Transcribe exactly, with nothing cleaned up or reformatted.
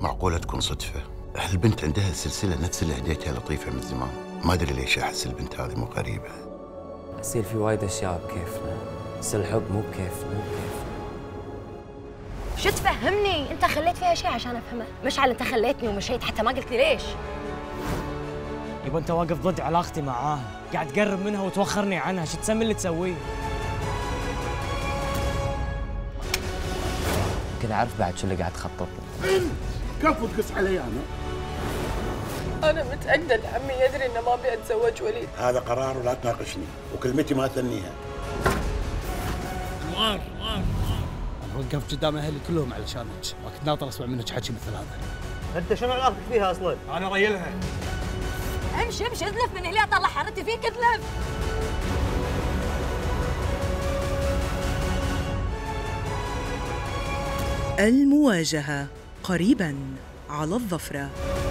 معقولة تكون صدفة؟ هالبنت عندها السلسلة نفس اللي هديتها لطيفة من زمان، ما أدري ليش أحس البنت هذه مو غريبة. يصير في وايد أشياء بكيفنا، بس الحب مو بكيفنا مو بكيفنا. شو تفهمني؟ أنت خليت فيها شيء عشان أفهمه، مشعل أنت خليتني ومشيت حتى ما قلت لي ليش. يبا أنت واقف ضد علاقتي معاها، قاعد تقرب منها وتوخرني عنها، شو تسمي اللي تسويه؟ كذا أعرف بعد شو اللي قاعد تخطط له. كفو تقص علي أنا. أنا متأكدة إن عمي يدري إنه ما أبي أتزوج وليد. هذا قرار ولا تناقشني، وكلمتي ما أثنيها. نوار نوار أنا وقفت قدام أهلي كلهم علشانك، ما كنت ناطر أسمع منك حكي مثل هذا. أنت شنو علاقتك فيها أصلاً؟ أنا ريلها. امشي امشي اذلف من هنا، طلع حرتي فيك اذلف. المواجهة قريباً على الظفرة.